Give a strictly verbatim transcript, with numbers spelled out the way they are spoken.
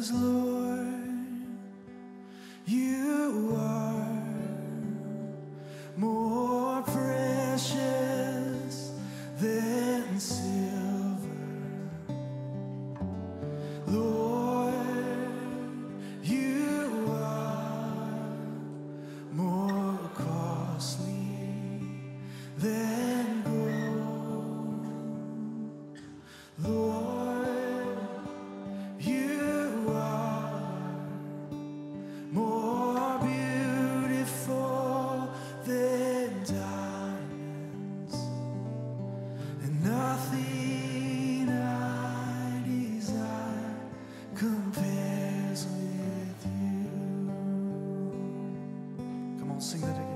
'Cause Lord, you are more precious than silver. Lord, you are more costly than gold. Lord, more beautiful than diamonds, and nothing I desire compares with you. Come on, sing that again.